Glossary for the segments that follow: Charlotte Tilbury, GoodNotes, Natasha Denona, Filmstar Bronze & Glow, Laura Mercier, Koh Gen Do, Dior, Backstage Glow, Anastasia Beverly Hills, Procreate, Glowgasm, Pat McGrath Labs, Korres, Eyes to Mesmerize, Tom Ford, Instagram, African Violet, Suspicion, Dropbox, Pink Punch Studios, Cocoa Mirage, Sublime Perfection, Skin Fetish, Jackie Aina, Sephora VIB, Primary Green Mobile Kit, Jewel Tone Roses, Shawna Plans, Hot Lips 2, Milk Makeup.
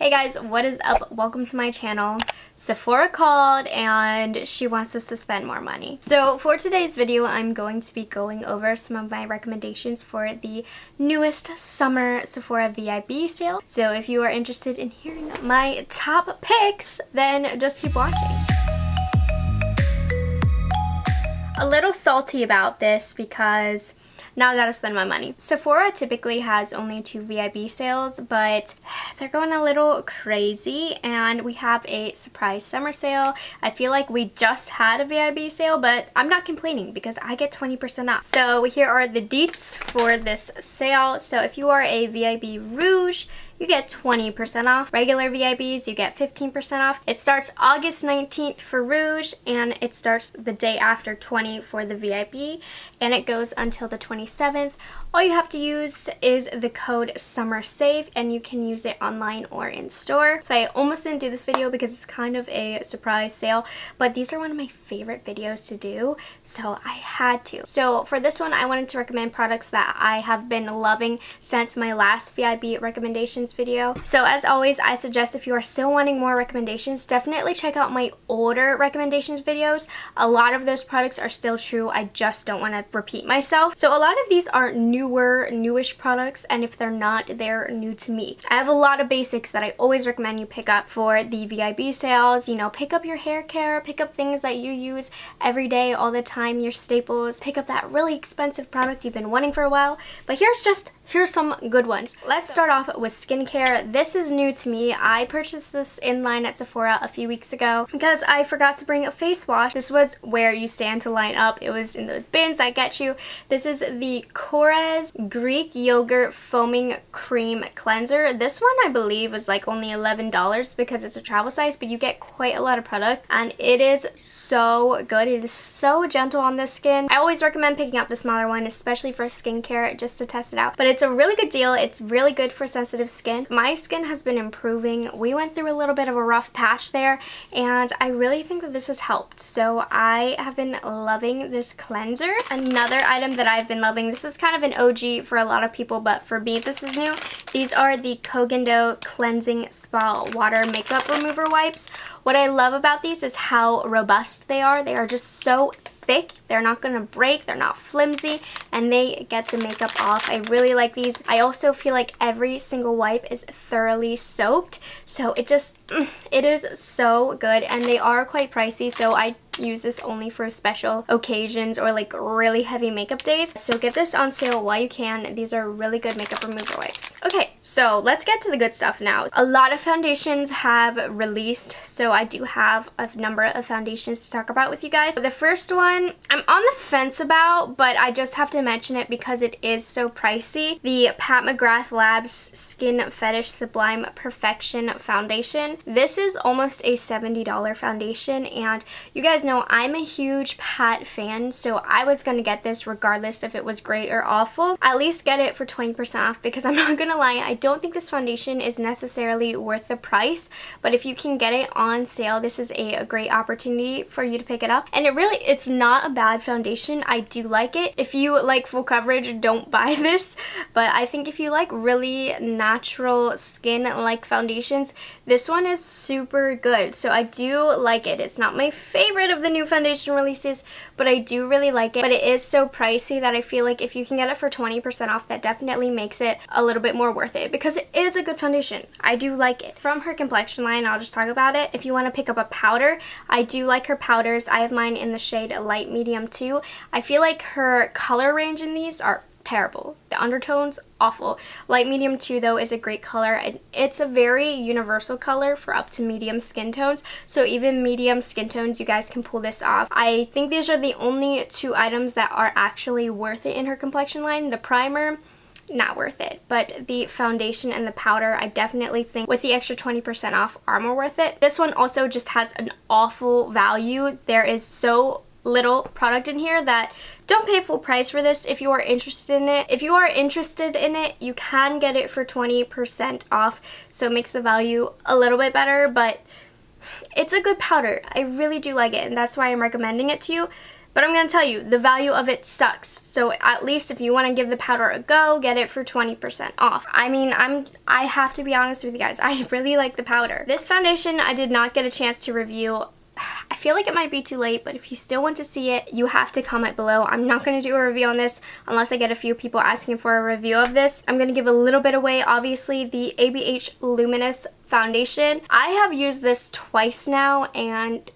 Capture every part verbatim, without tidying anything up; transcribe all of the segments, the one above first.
Hey guys, what is up? Welcome to my channel. Sephora called and she wants us to spend more money. So for today's video, I'm going to be going over some of my recommendations for the newest summer Sephora V I B sale. So if you are interested in hearing my top picks, then just keep watching. A little salty about this because now I gotta spend my money. Sephora typically has only two V I B sales, but they're going a little crazy and we have a surprise summer sale. I feel like we just had a V I B sale, but I'm not complaining because I get twenty percent off. So here are the deets for this sale. So if you are a V I B Rouge, you get twenty percent off. Regular V I Bs, you get fifteen percent off. It starts August nineteenth for Rouge, and it starts the day after twenty for the V I B, and it goes until the twenty-seventh. All you have to use is the code SUMMERSAVE, and you can use it online or in store. So I almost didn't do this video because it's kind of a surprise sale, but these are one of my favorite videos to do, so I had to. So for this one, I wanted to recommend products that I have been loving since my last V I B recommendations video. So as always, I suggest if you are still wanting more recommendations, definitely check out my older recommendations videos. A lot of those products are still true. I just don't want to repeat myself. So a lot of these are newer, newish products, and if they're not, they're new to me. I have a lot of basics that I always recommend you pick up for the V I B sales. You know, pick up your hair care, pick up things that you use every day, all the time, your staples, pick up that really expensive product you've been wanting for a while. But here's just Here's some good ones. Let's start off with skincare. This is new to me. I purchased this in line at Sephora a few weeks ago because I forgot to bring a face wash. This was where you stand to line up. It was in those bins that get you. This is the Korres Greek Yogurt Foaming Cream Cleanser. This one I believe was like only eleven dollars because it's a travel size, but you get quite a lot of product and it is so good. It is so gentle on the skin. I always recommend picking up the smaller one, especially for skincare, just to test it out. But it's It's a really good deal. It's really good for sensitive skin. My skin has been improving. We went through a little bit of a rough patch there, and I really think that this has helped. So I have been loving this cleanser. Another item that I've been loving, this is kind of an O G for a lot of people, but for me this is new. These are the Koh Gen Do Cleansing Spa Water Makeup Remover Wipes. What I love about these is how robust they are. They are just so thick. They're not going to break. They're not flimsy, and they get the makeup off. I really like these. I also feel like every single wipe is thoroughly soaked, so it just, it is so good, and they are quite pricey, so I use this only for special occasions or like really heavy makeup days. So get this on sale while you can. These are really good makeup remover wipes. Okay, so let's get to the good stuff now. A lot of foundations have released, so I do have a number of foundations to talk about with you guys. The first one I'm on the fence about, but I just have to mention it because it is so pricey. The Pat McGrath Labs Skin Fetish Sublime Perfection Foundation. This is almost a seventy dollar foundation, and you guys know No, I'm a huge Pat fan, so I was gonna get this regardless if it was great or awful. At least get it for twenty percent off because I'm not gonna lie, I don't think this foundation is necessarily worth the price, but if you can get it on sale, this is a, a great opportunity for you to pick it up. And it really, it's not a bad foundation. I do like it. If you like full coverage, don't buy this, but I think if you like really natural skin like foundations, this one is super good. So I do like it. It's not my favorite of the new foundation releases, but I do really like it. But it is so pricey that I feel like if you can get it for twenty percent off, that definitely makes it a little bit more worth it because it is a good foundation. I do like it. From her complexion line, I'll just talk about it. If you want to pick up a powder, I do like her powders. I have mine in the shade Light Medium two. I feel like her color range in these are terrible. The undertones, awful. Light Medium two though is a great color, and it's a very universal color for up to medium skin tones, so even medium skin tones you guys can pull this off. I think these are the only two items that are actually worth it in her complexion line. The primer, not worth it, but the foundation and the powder I definitely think with the extra twenty percent off are more worth it. This one also just has an awful value. There is so little product in here that don't pay full price for this if you are interested in it. If you are interested in it, you can get it for twenty percent off, so it makes the value a little bit better, but it's a good powder. I really do like it, and that's why I'm recommending it to you. But I'm going to tell you, the value of it sucks. So at least if you want to give the powder a go, get it for twenty percent off. I mean, I'm, I have to be honest with you guys, I really like the powder. This foundation I did not get a chance to review. I feel like it might be too late, but if you still want to see it, you have to comment below. I'm not going to do a review on this unless I get a few people asking for a review of this. I'm going to give a little bit away. Obviously, the A B H Luminous Foundation. I have used this twice now, and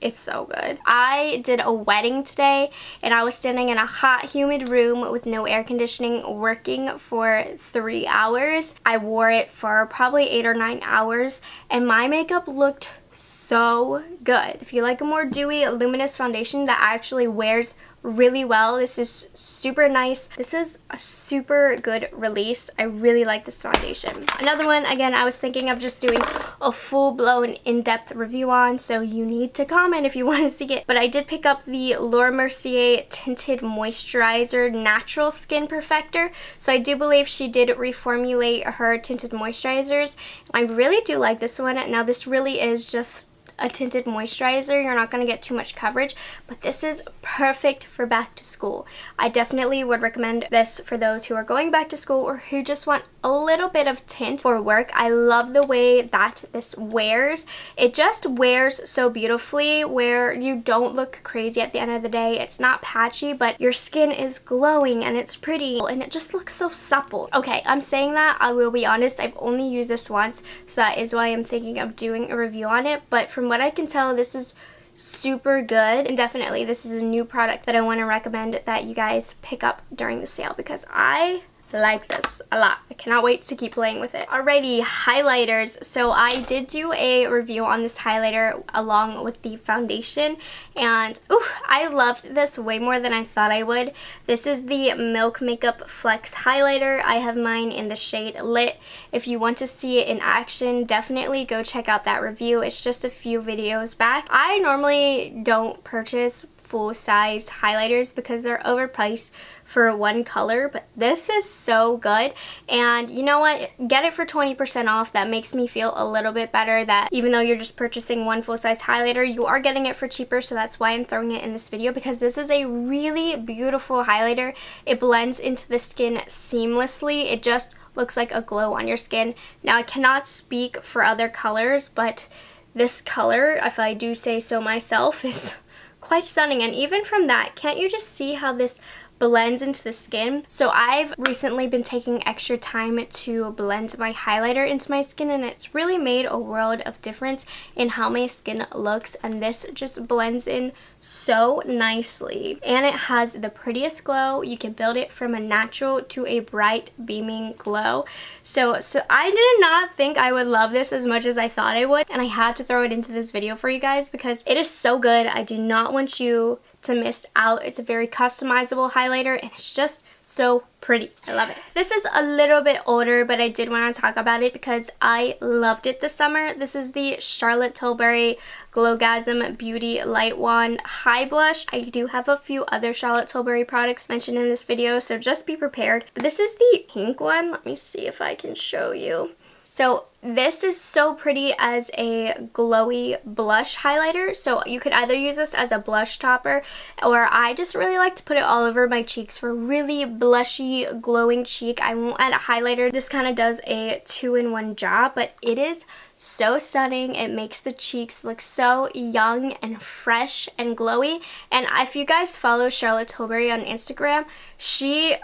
it's so good. I did a wedding today, and I was standing in a hot, humid room with no air conditioning working for three hours. I wore it for probably eight or nine hours, and my makeup looked so good. If you like a more dewy, luminous foundation that actually wears really well, this is super nice. This is a super good release. I really like this foundation. Another one, again, I was thinking of just doing a full-blown, in-depth review on, so you need to comment if you want to see it. But I did pick up the Laura Mercier Tinted Moisturizer Natural Skin Perfector. So I do believe she did reformulate her tinted moisturizers. I really do like this one. Now, this really is just a tinted moisturizer. You're not going to get too much coverage, but this is perfect for back to school. I definitely would recommend this for those who are going back to school or who just want a little bit of tint for work. I love the way that this wears. It just wears so beautifully where you don't look crazy at the end of the day. It's not patchy, but your skin is glowing and it's pretty and it just looks so supple. Okay, I'm saying that, I will be honest, I've only used this once, so that is why I'm thinking of doing a review on it, but from From what I can tell, this is super good, and definitely this is a new product that I want to recommend that you guys pick up during the sale because I like this a lot. I cannot wait to keep playing with it. Alrighty, highlighters. So I did do a review on this highlighter along with the foundation, and ooh, I loved this way more than I thought I would. This is the Milk Makeup Flex Highlighter. I have mine in the shade Lit. If you want to see it in action, definitely go check out that review. It's just a few videos back. I normally don't purchase full-size highlighters because they're overpriced for one color, but this is so good, and you know what, get it for twenty percent off. That makes me feel a little bit better that even though you're just purchasing one full-size highlighter, you are getting it for cheaper, so that's why I'm throwing it in this video, because this is a really beautiful highlighter. It blends into the skin seamlessly. It just looks like a glow on your skin. Now, I cannot speak for other colors, but this color, if I do say so myself, is quite stunning. And even from that, can't you just see how this blends into the skin? So I've recently been taking extra time to blend my highlighter into my skin, and it's really made a world of difference in how my skin looks, and this just blends in so nicely, and it has the prettiest glow. You can build it from a natural to a bright beaming glow. So so I did not think I would love this as much as I thought I would, and I had to throw it into this video for you guys because it is so good. I do not want you to miss out. It's a very customizable highlighter, and it's just so pretty. I love it. This is a little bit older, but I did want to talk about it because I loved it this summer. This is the Charlotte Tilbury Glowgasm Beauty Light Wand High Blush. I do have a few other Charlotte Tilbury products mentioned in this video, so just be prepared. But this is the pink one. Let me see if I can show you. So this is so pretty as a glowy blush highlighter. So you could either use this as a blush topper, or I just really like to put it all over my cheeks for really blushy, glowing cheek. I won't add a highlighter. This kind of does a two-in-one job, but it is so stunning. It makes the cheeks look so young and fresh and glowy. And if you guys follow Charlotte Tilbury on Instagram, she...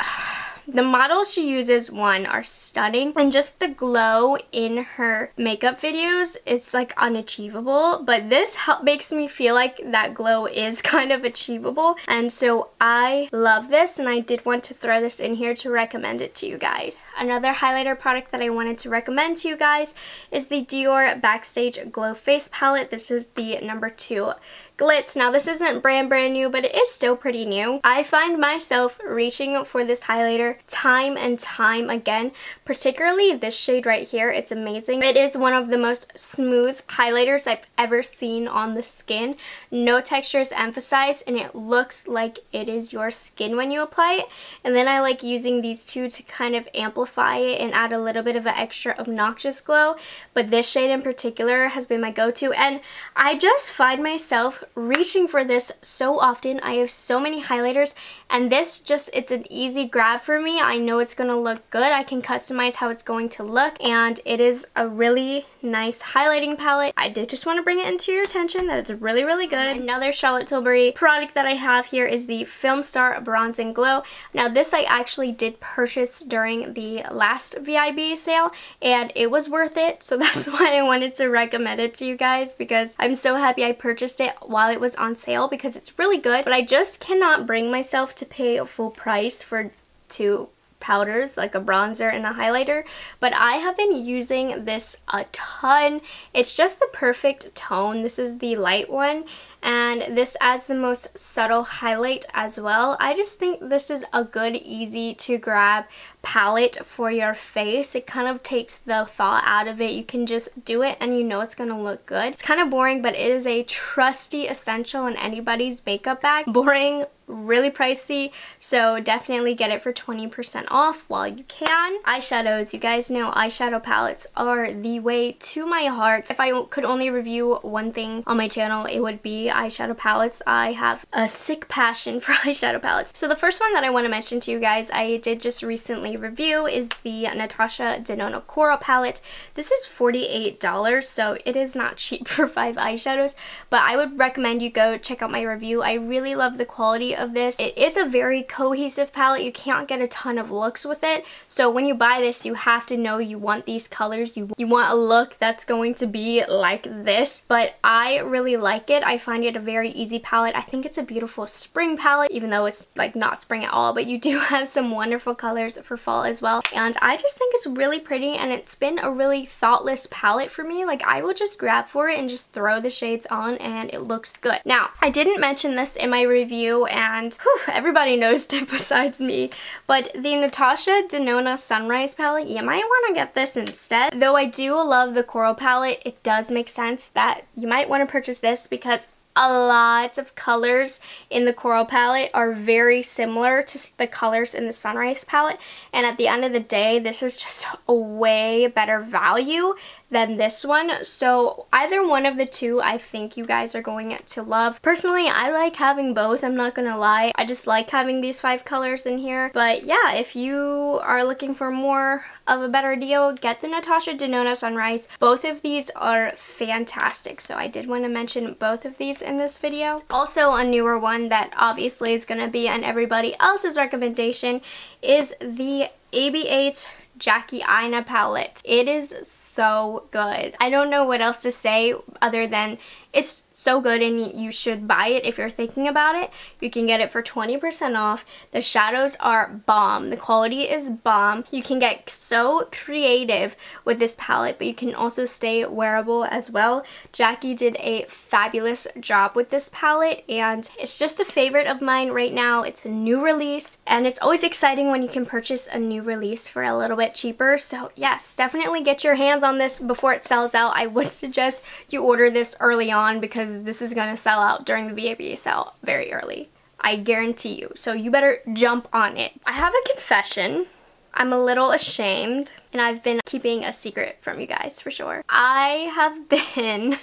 the models she uses, one, are stunning, and just the glow in her makeup videos, it's like unachievable, but this makes me feel like that glow is kind of achievable, and so I love this, and I did want to throw this in here to recommend it to you guys. Another highlighter product that I wanted to recommend to you guys is the Dior Backstage Glow Face Palette. This is the number two Glitz. Now, this isn't brand brand new, but it is still pretty new. I find myself reaching for this highlighter time and time again, particularly this shade right here. It's amazing. It is one of the most smooth highlighters I've ever seen on the skin. No texture is emphasized, and it looks like it is your skin when you apply it. And then I like using these two to kind of amplify it and add a little bit of an extra obnoxious glow, but this shade in particular has been my go-to, and I just find myself reaching for this so often. I have so many highlighters, and this just, it's an easy grab for me. I know it's going to look good. I can customize how it's going to look, and it is a really nice highlighting palette. I did just want to bring it into your attention that it's really, really good. Another Charlotte Tilbury product that I have here is the Filmstar Bronze and Glow. Now, this I actually did purchase during the last V I B sale, and it was worth it, so that's why I wanted to recommend it to you guys, because I'm so happy I purchased it while it was on sale, because it's really good. But I just cannot bring myself to pay a full price for two powders, like a bronzer and a highlighter, but I have been using this a ton. It's just the perfect tone. This is the light one, and this adds the most subtle highlight as well. I just think this is a good, easy to grab palette for your face. It kind of takes the thought out of it. You can just do it and you know it's gonna look good. It's kind of boring, but it is a trusty essential in anybody's makeup bag. Boring, really pricey, so definitely get it for twenty percent off while you can. Eyeshadows, you guys know eyeshadow palettes are the way to my heart. If I could only review one thing on my channel, it would be eyeshadow palettes. I have a sick passion for eyeshadow palettes. So the first one that I want to mention to you guys, I did just recently review, is the Natasha Denona Coral palette. This is forty-eight dollars, so it is not cheap for five eyeshadows, but I would recommend you go check out my review. I really love the quality of this. It is a very cohesive palette. You can't get a ton of looks with it, so when you buy this, you have to know you want these colors. You, you want a look that's going to be like this, but I really like it. I find it a very easy palette. I think it's a beautiful spring palette, even though it's like not spring at all, but you do have some wonderful colors for fall as well, and I just think it's really pretty, and it's been a really thoughtless palette for me. Like, I will just grab for it and just throw the shades on, and it looks good. Now, I didn't mention this in my review, and And whew, everybody noticed it besides me, but the Natasha Denona Sunrise palette, you might want to get this instead. Though I do love the coral palette, it does make sense that you might want to purchase this, because a lot of colors in the coral palette are very similar to the colors in the sunrise palette, and at the end of the day, this is just a way better value than this one. So either one of the two, I think you guys are going to love. Personally, I like having both, I'm not gonna lie. I just like having these five colors in here. But yeah, if you are looking for more of a better deal, get the Natasha Denona Sunrise. Both of these are fantastic, so I did want to mention both of these in this video. Also, a newer one that obviously is going to be on everybody else's recommendation is the A B H Jackie Aina palette. It is so good. I don't know what else to say other than it's so good, and you should buy it if you're thinking about it. You can get it for twenty percent off. The shadows are bomb. The quality is bomb. You can get so creative with this palette, but you can also stay wearable as well. Jackie did a fabulous job with this palette, and it's just a favorite of mine right now. It's a new release, and it's always exciting when you can purchase a new release for a little bit cheaper. So yes, definitely get your hands on this before it sells out. I would suggest you order this early on, because this is going to sell out during the V I B sale very early. I guarantee you. So you better jump on it. I have a confession. I'm a little ashamed, and I've been keeping a secret from you guys for sure. I have been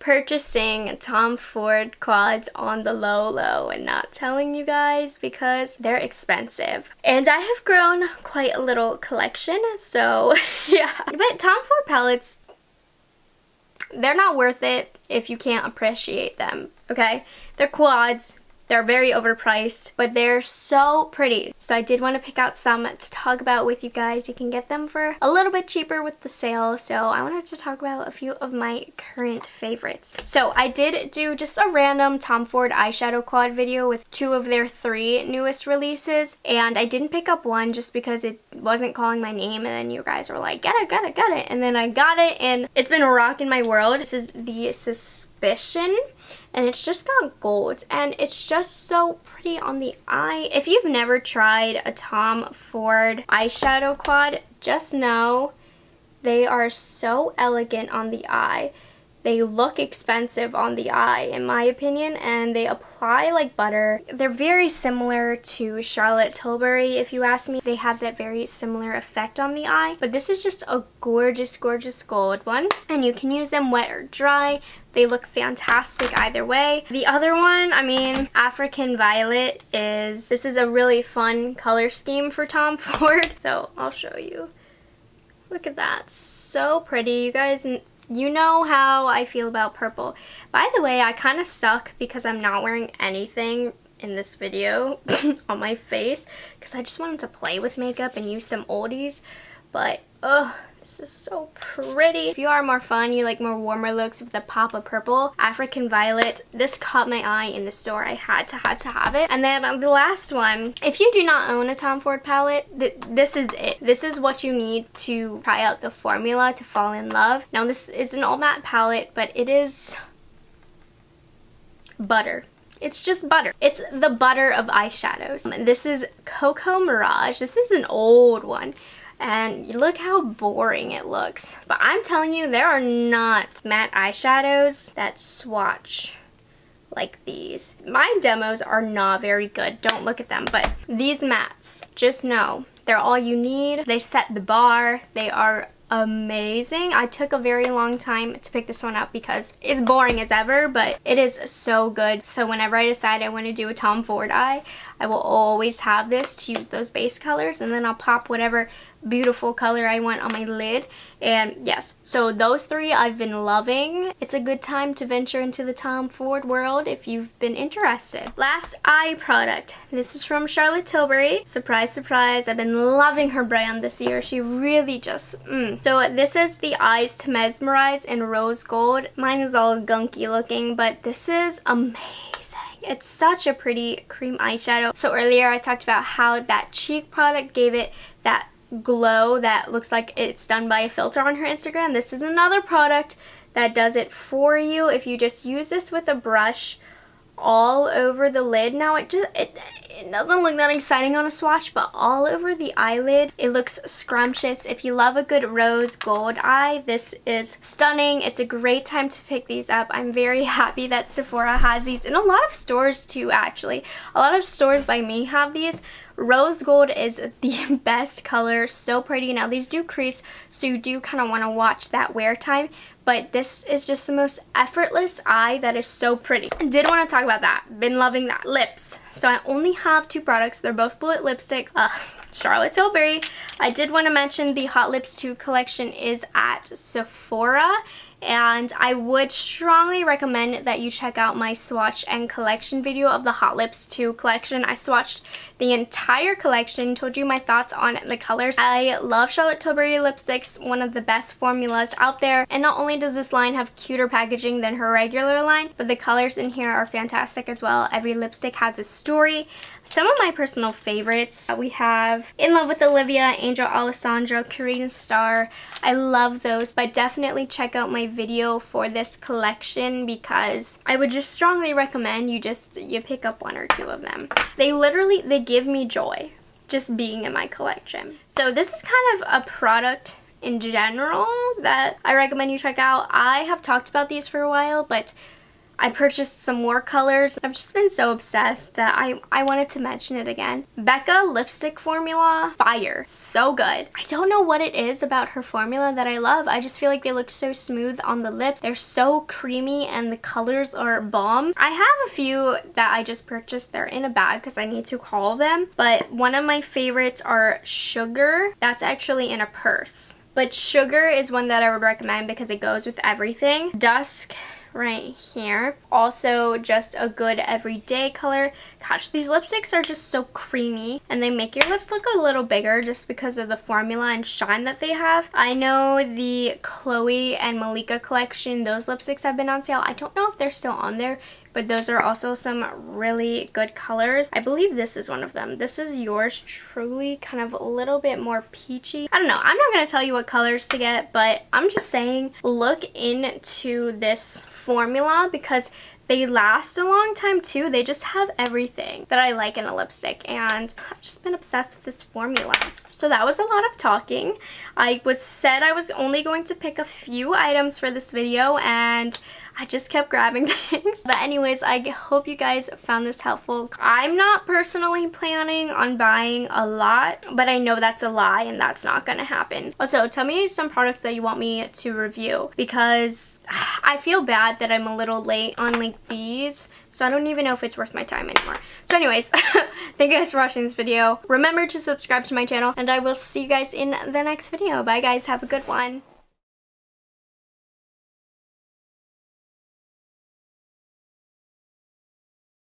purchasing Tom Ford quads on the low low and not telling you guys, because they're expensive, and I have grown quite a little collection, so yeah. But Tom Ford palettes, they're not worth it if you can't appreciate them, okay? They're quads, they're very overpriced, but they're so pretty. So I did want to pick out some to talk about with you guys. You can get them for a little bit cheaper with the sale, so I wanted to talk about a few of my current favorites. So I did do just a random Tom Ford eyeshadow quad video with two of their three newest releases, and I didn't pick up one just because it wasn't calling my name, and then you guys were like, get it, get it, get it, and then I got it, and it's been rocking my world. This is the Suspicion, and it's just got gold, and it's just so pretty on the eye. If you've never tried a Tom Ford eyeshadow quad, just know they are so elegant on the eye. They look expensive on the eye, in my opinion, and they apply like butter. They're very similar to Charlotte Tilbury, if you ask me. They have that very similar effect on the eye, but this is just a gorgeous, gorgeous gold one, and you can use them wet or dry. They look fantastic either way. The other one, I mean, African Violet is, this is a really fun color scheme for Tom Ford. So I'll show you. Look at that, so pretty. You guys, you know how I feel about purple. By the way, I kind of suck because I'm not wearing anything in this video on my face because I just wanted to play with makeup and use some oldies, but ugh. This is so pretty. If you are more fun, you like more warmer looks with a pop of purple, African Violet, this caught my eye in the store. I had to, had to have it. And then on the last one, if you do not own a Tom Ford palette, th this is it. This is what you need to try out the formula to fall in love. Now this is an all matte palette, but it is butter. It's just butter. It's the butter of eyeshadows. This is Cocoa Mirage. This is an old one. And look how boring it looks. But I'm telling you, there are not matte eyeshadows that swatch like these. My demos are not very good. Don't look at them. But these mattes, just know, they're all you need. They set the bar. They are amazing. I took a very long time to pick this one up because it's boring as ever, but it is so good. So whenever I decide I want to do a Tom Ford eye, I will always have this to use those base colors, and then I'll pop whatever beautiful color I want on my lid. And yes, so those three I've been loving. It's a good time to venture into the Tom Ford world if you've been interested. Last eye product. This is from Charlotte Tilbury. Surprise, surprise, I've been loving her brand this year. She really just, mm. So this is the Eyes to Mesmerize in Rose Gold. Mine is all gunky looking, but this is amazing. It's such a pretty cream eyeshadow. So earlier I talked about how that cheek product gave it that glow that looks like it's done by a filter on her Instagram. This is another product that does it for you if you just use this with a brush all over the lid. Now it just it, it doesn't look that exciting on a swatch, but all over the eyelid it looks scrumptious. If you love a good rose gold eye, this is stunning. It's a great time to pick these up. I'm very happy that Sephora has these, and a lot of stores too. Actually, a lot of stores by me have these. Rose gold is the best color, so pretty. Now these do crease, so you do kind of want to watch that wear time, but this is just the most effortless eye that is so pretty. I did want to talk about that. Been loving that. Lips. So I only have two products. They're both bullet lipsticks. Ugh. Charlotte Tilbury. I did want to mention the Hot Lips two collection is at Sephora, and I would strongly recommend that you check out my swatch and collection video of the Hot Lips two collection. I swatched the entire collection, told you my thoughts on the colors. I love Charlotte Tilbury lipsticks, one of the best formulas out there, and not only does this line have cuter packaging than her regular line, but the colors in here are fantastic as well. Every lipstick has a story. Some of my personal favorites, we have In Love with Olivia, Angel Alessandro, Korean Star. I love those, but definitely check out my video for this collection because I would just strongly recommend you just you pick up one or two of them. They literally, they give me joy just being in my collection. So this is kind of a product in general that I recommend you check out. I have talked about these for a while, but I purchased some more colors. I've just been so obsessed that I, I wanted to mention it again. Becca lipstick formula, fire. So good. I don't know what it is about her formula that I love. I just feel like they look so smooth on the lips. They're so creamy and the colors are bomb. I have a few that I just purchased. They're in a bag because I need to haul them. But one of my favorites are Sugar. That's actually in a purse. But Sugar is one that I would recommend because it goes with everything. Dusk. Right here. Also just a good everyday color. Gosh, these lipsticks are just so creamy and they make your lips look a little bigger just because of the formula and shine that they have. I know the Chloe and Malika collection, those lipsticks have been on sale. I don't know if they're still on there, but those are also some really good colors. I believe this is one of them. This is Yours Truly, kind of a little bit more peachy. I don't know. I'm not going to tell you what colors to get, but I'm just saying look into this formula because They last a long time too. They just have everything that I like in a lipstick, and I've just been obsessed with this formula. So that was a lot of talking. I was said I was only going to pick a few items for this video, and I just kept grabbing things. But anyways, I hope you guys found this helpful. I'm not personally planning on buying a lot, but I know that's a lie and that's not gonna happen. Also, tell me some products that you want me to review, because I feel bad that I'm a little late on like these, so I don't even know if it's worth my time anymore. So anyways, thank you guys for watching this video. Remember to subscribe to my channel, and I will see you guys in the next video. Bye guys, have a good one.